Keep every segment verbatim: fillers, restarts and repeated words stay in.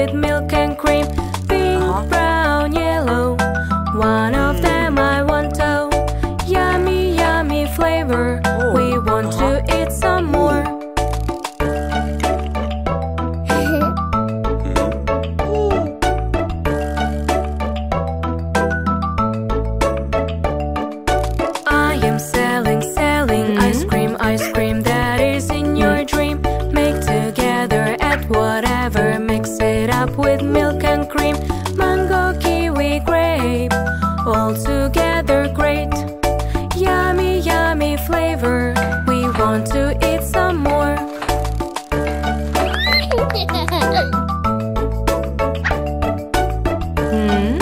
with milk and cream, pink, uh-huh. brown, yellow. One mm. of them I want to. Yummy, yummy flavor. Ooh. We want uh-huh. to eat some more. I am selling, selling mm-hmm. ice cream, ice cream that is in your dream. Make together, add whatever, mix it up with milk and cream. Mango, kiwi, grape, all together great. Yummy, yummy flavor, we want to eat some more. Hmm? Mm.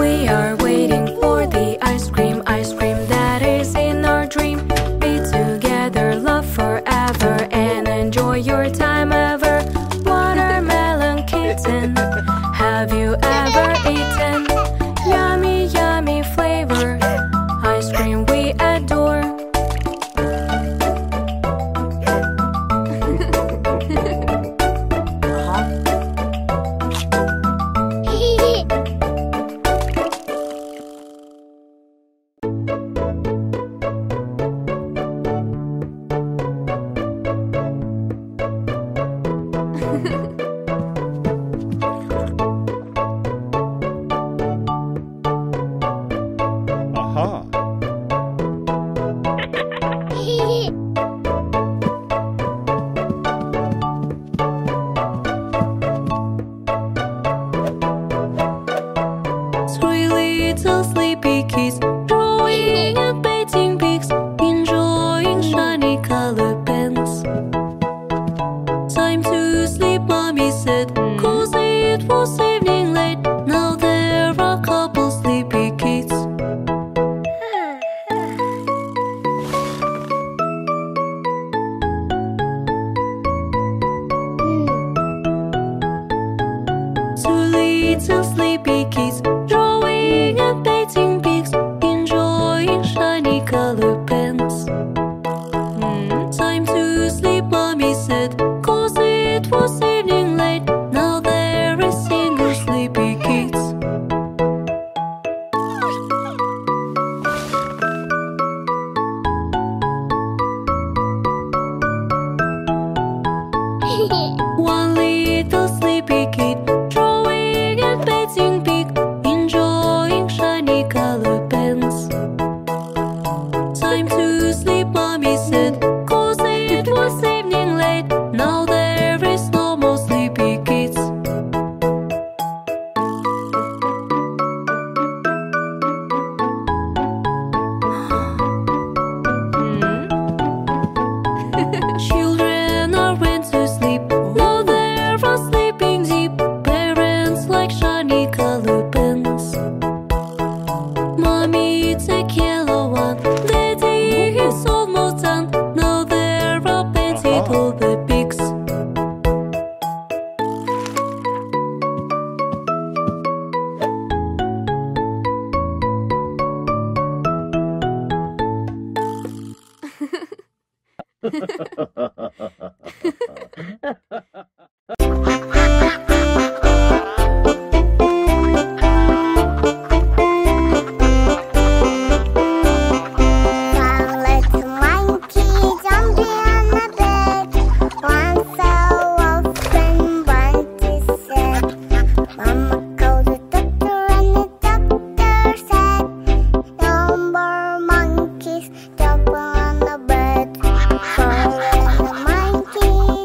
We are waiting for the ice cream, ice cream that is in our dream. Be together, love forever, and enjoy your time ever. Watermelon kitten, have you ever eaten? Yummy, yummy flavor, ice cream we adore. Monkey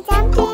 jumped in.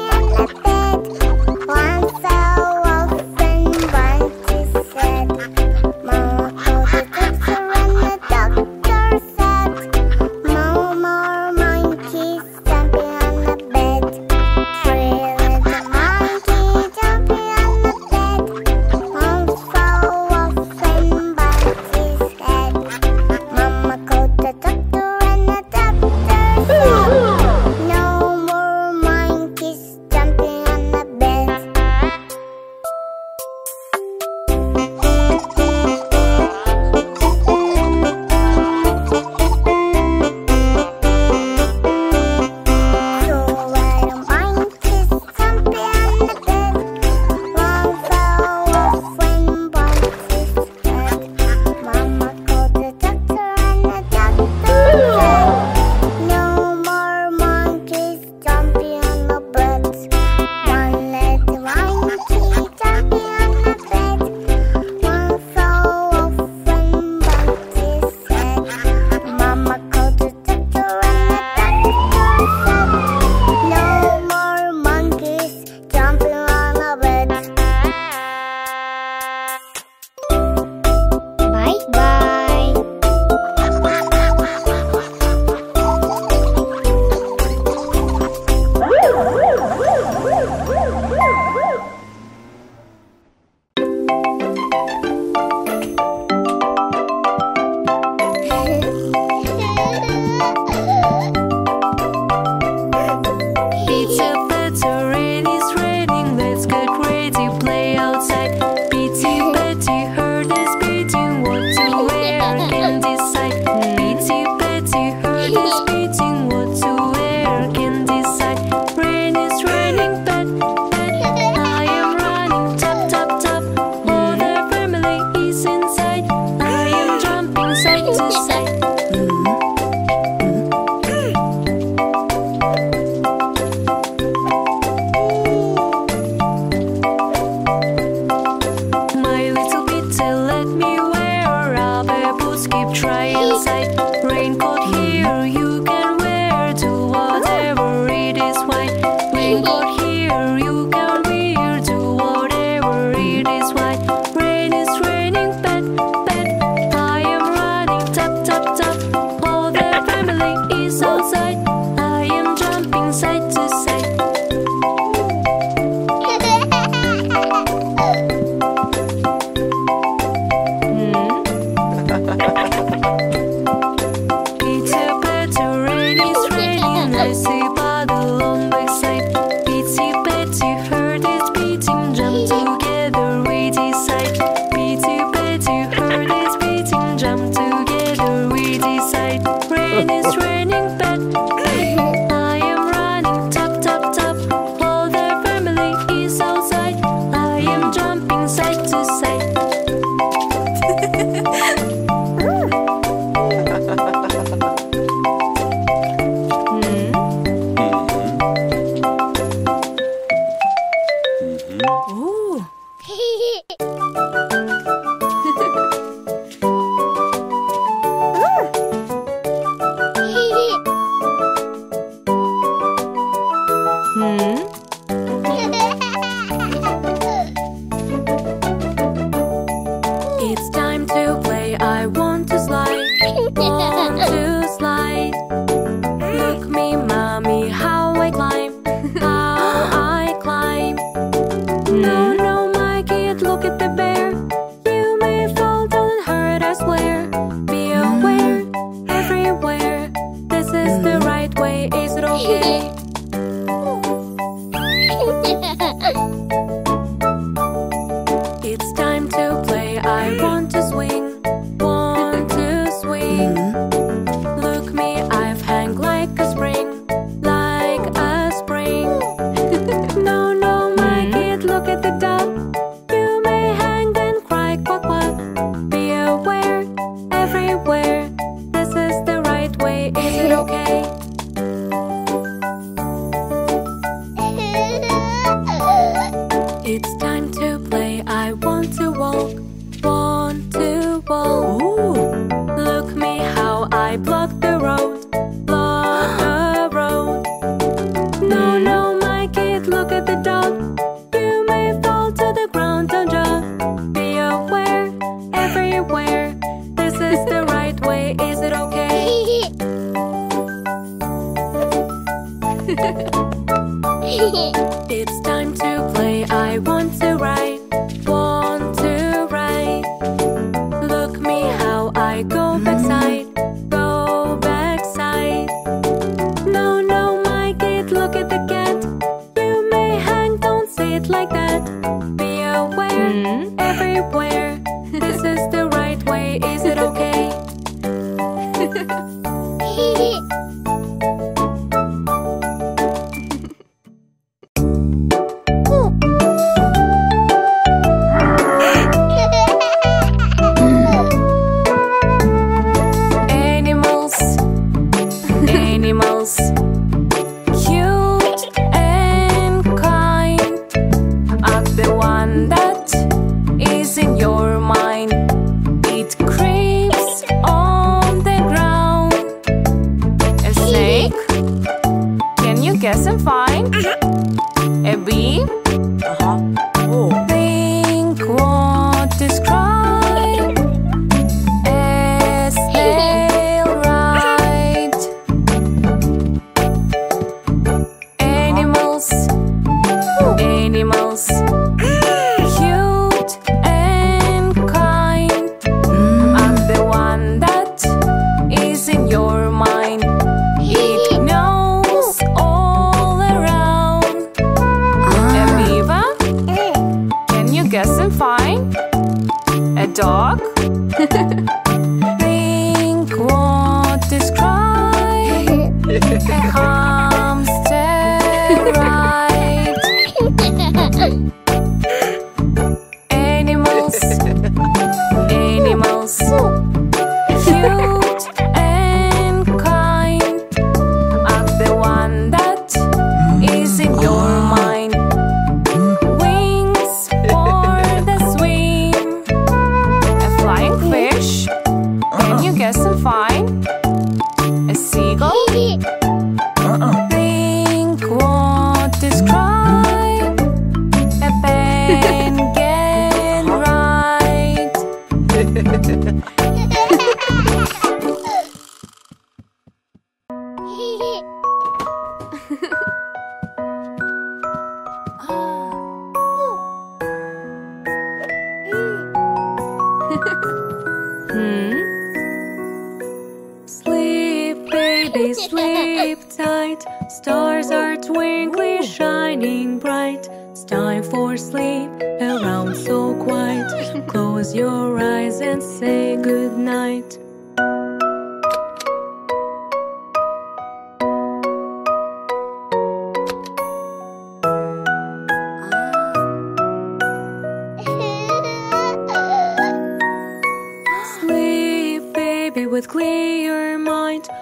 Your eyes and say good night.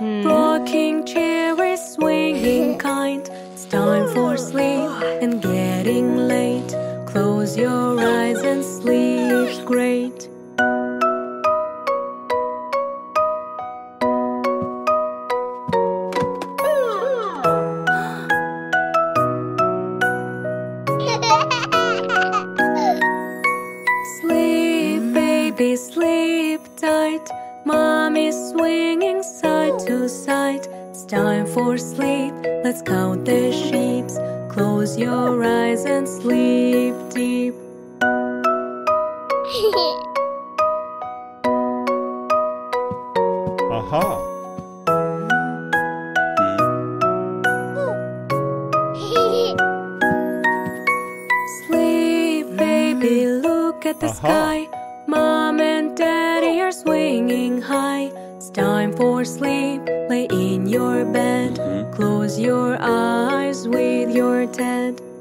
rocking chair is swinging kind. It's time for sleep and getting late. Close your eyes and sleep great. Time for sleep, let's count the sheep. Close your eyes and sleep deep. Aha! Sleep, baby, look at the Aha. sky. Mom and daddy are swinging high. It's time for sleep. Lay in your bed, mm-hmm. Close your eyes with your head.